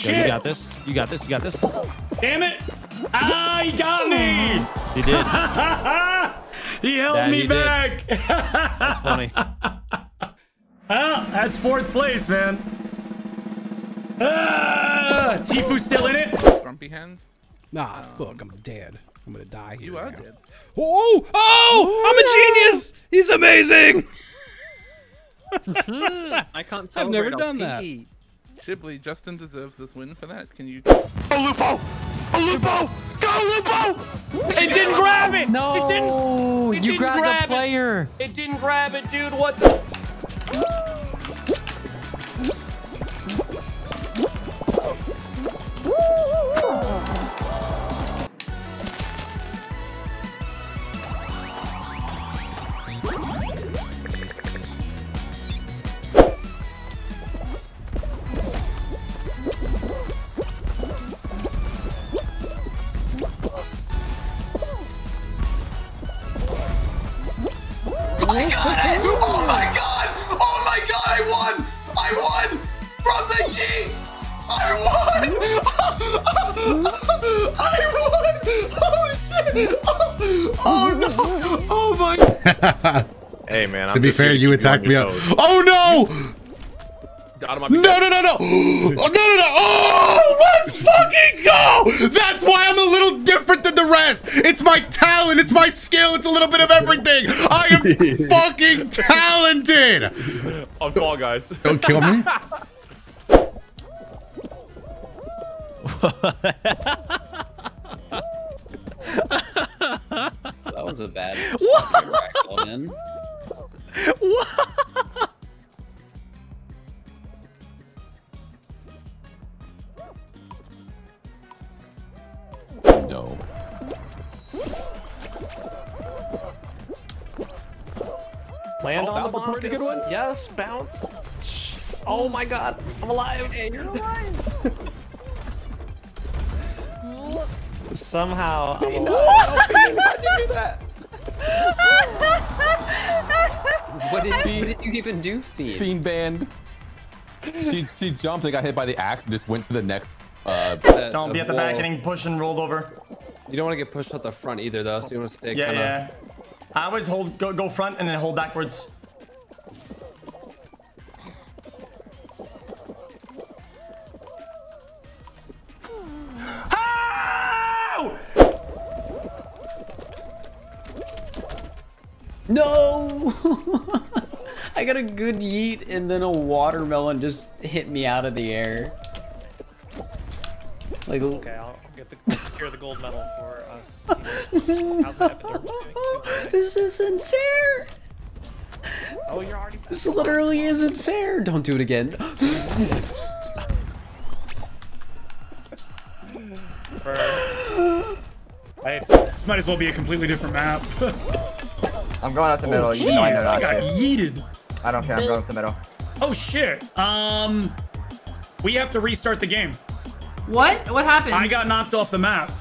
Shit. Yo, you got this. You got this. You got this. Damn it. Ah, he got me. He did. He held me back. That's funny. Well, that's 4th place, man. Tfue still in it. Grumpy hands. Nah, fuck. I'm dead. I'm gonna die here. You are dead. Oh! Oh! I'm a genius. He's amazing. I can't tell. I've never done that. Shibly, Justin deserves this win for that. Can you? Oh, Lupo! Oh, Lupo! Go, Lupo! It didn't grab it. No. It didn't. It you grabbed the player. It didn't grab it, dude. What the? Oh no! Oh my! Hey man, I'm to be fair, you attacked me up. Oh no! No no no no! Oh, no no no! Oh, let's fucking go! That's why I'm a little different than the rest. It's my talent. It's my skill. It's a little bit of everything. I am fucking talented. I'm Fall Guys. Don't kill me. That was a bad one. What? No. Land on the bomb. Good one. Yes, bounce. Oh my god, I'm alive. Hey, you're alive. Somehow, Fiend, how'd you do that? What did you even do, Fiend? Fiend banned. She jumped and got hit by the axe and just went to the next. Don't be at the back getting pushed and rolled over. You don't want to get pushed at the front either, though. So you want to stay. Yeah, yeah. I always hold go front and then hold backwards. No! I got a good yeet and then a watermelon just hit me out of the air. Like, okay, I'll get the, secure the gold medal for us. This isn't fair! Oh, you're already. This literally isn't fair! Don't do it again. Hey, this might as well be a completely different map. I'm going out the middle. You know I know that. I got yeeted. I don't care. I'm going to the middle. Oh shit. We have to restart the game. What? What happened? I got knocked off the map.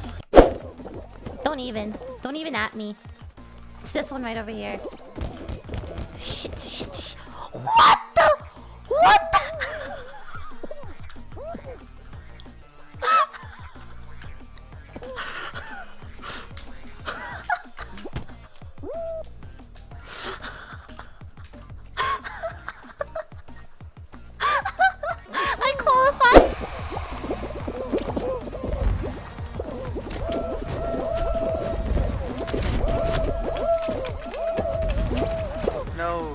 Don't even at me. It's this one right over here. Shit, shit, shit. What the? What the?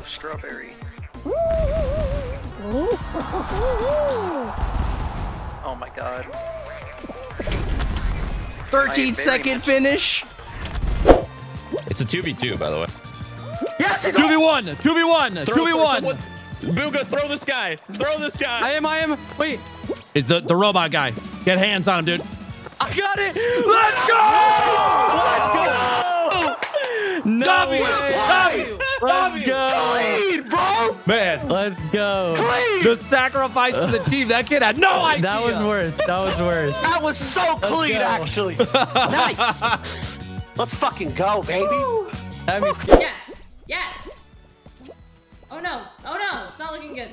Strawberry. Oh my god. 13-second finish. It's a 2v2, by the way. Yes, it's 2v1. 2v1. 2v1. Bugha, throw this guy. Throw this guy. I am. Wait. It's the robot guy. Get hands on him, dude. I got it. Let's go. Let's go. No Dobby. Way. Dobby. Let's go. Clean, bro. Man, let's go. Clean. The sacrifice for the team. That kid had no idea. That was worth. That was worth. That was so clean, actually. Nice. Let's fucking go, baby. Yes. Yes. Oh, no. Oh, no. It's not looking good.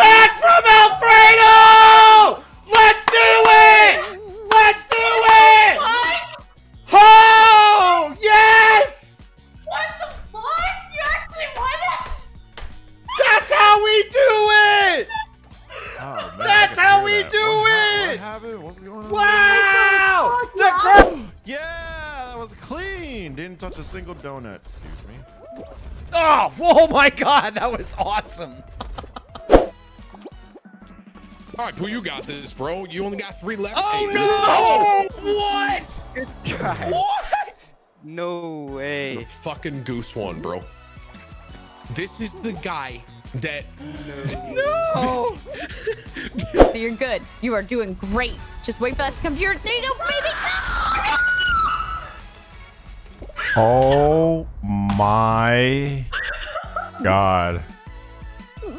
back from Alfredo! Let's do it! Let's do it! What? Oh, yes! What the fuck? You actually won it? That's how we do it! Oh, man, that's how we do it! What happened? What's going on? Wow! Yeah, that was clean. Didn't touch a single donut. Excuse me. Oh, oh my God, that was awesome. All right, Pooh, you got this, bro. You only got 3 left. Oh no! What? God. What? No way. The fucking goose won, bro. This is the guy. Dead. No! So you're good. You are doing great. Just wait for that to come to your. There you go, baby! Oh my God. No!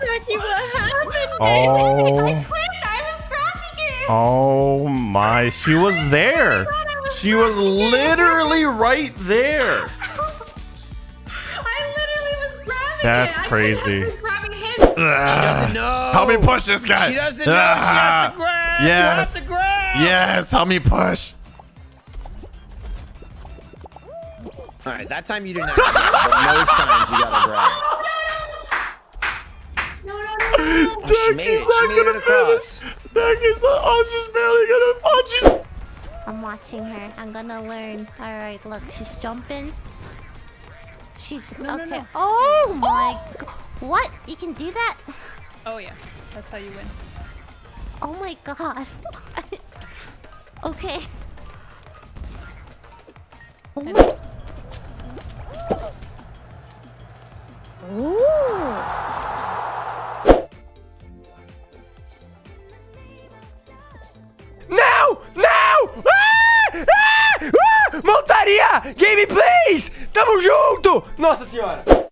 Ricky, what happened? Oh. I quit. I was cracking it. Oh my. She was there. She was literally right there. That's crazy. She doesn't know. Help me push this guy. She doesn't know. She has to grab. Yes. She has to grab. Yes. Help me push. All right. That time you did not grab. But most times you gotta grab. No. Oh, she made it. She made it across. Jackie's not. Oh, she's barely gonna. Oh, she's. I'm watching her. I'm gonna learn. All right. Look, she's jumping. She's okay. No. Oh my God. What? You can do that? Oh yeah. That's how you win. Oh my God. Okay. Oh my. Ooh. No! Ah! Ah! Montaria! Game, please! Tamo junto! Nossa Senhora!